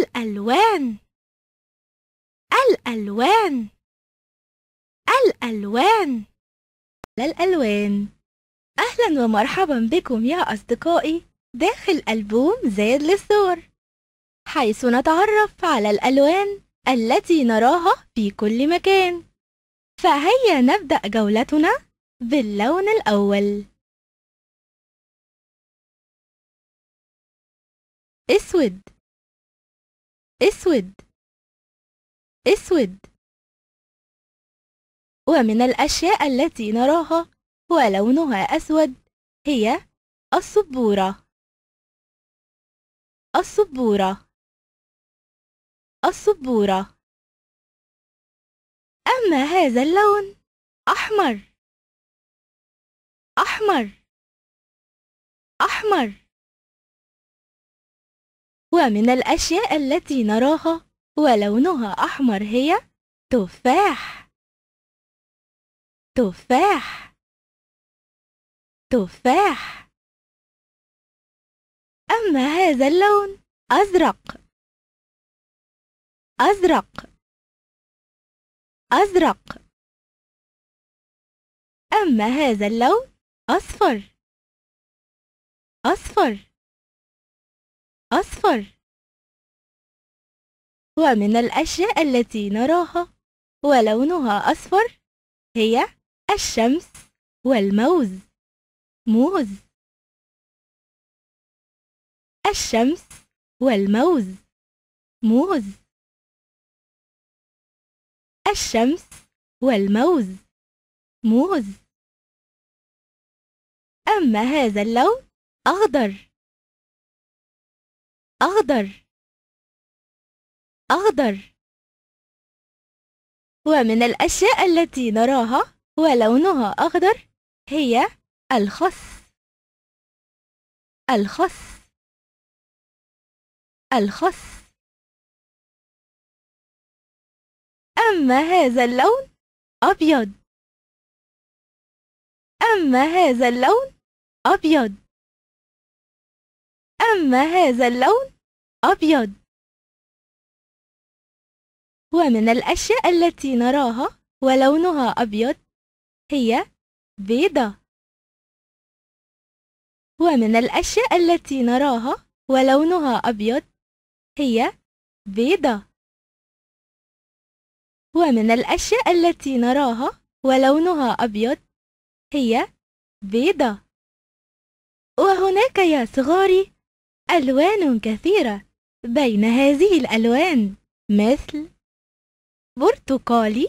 الألوان الألوان الألوان الألوان. أهلا ومرحبا بكم يا أصدقائي داخل ألبوم زاد للصور، حيث نتعرف على الألوان التي نراها في كل مكان. فهيا نبدأ جولتنا باللون الأول، أسود أسود أسود. ومن الأشياء التي نراها ولونها أسود هي السبورة السبورة السبورة. أما هذا اللون أحمر أحمر أحمر. ومن الأشياء التي نراها ولونها أحمر هي تفاح تفاح تفاح. أما هذا اللون أزرق أزرق أزرق. أما هذا اللون أصفر أصفر أصفر. ومن الأشياء التي نراها ولونها أصفر هي الشمس والموز موز الشمس والموز موز الشمس والموز موز. أما هذا اللون أخضر أخضر أخضر. ومن الأشياء التي نراها ولونها أخضر هي الخس الخس الخس. أما هذا اللون أبيض أما هذا اللون أبيض. أما هذا اللون أبيض. ومن الأشياء التي نراها ولونها أبيض هي بيضة. ومن الأشياء التي نراها ولونها أبيض هي بيضة. ومن الأشياء التي نراها ولونها أبيض هي بيضة. وهناك يا صغاري ألوان كثيرة، بين هذه الألوان مثل برتقالي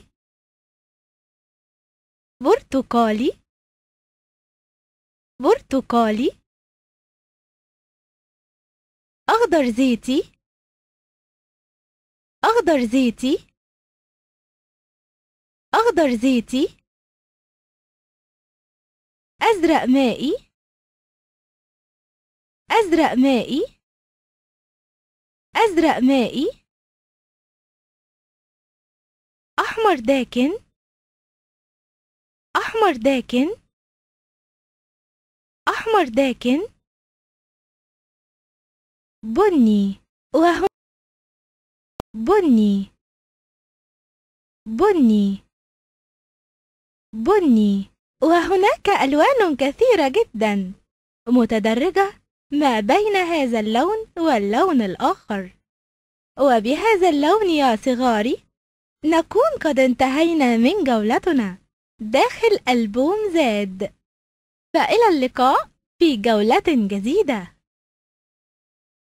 برتقالي برتقالي، أخضر زيتي أخضر زيتي أخضر زيتي، أزرق مائي أزرق مائي أزرق مائي، أحمر داكن أحمر داكن أحمر داكن، بني وهو بني بني بني. وهناك ألوان كثيرة جدا متدرجة ما بين هذا اللون واللون الآخر. وبهذا اللون يا صغاري نكون قد انتهينا من جولتنا داخل ألبوم زاد، فإلى اللقاء في جولة جديدة.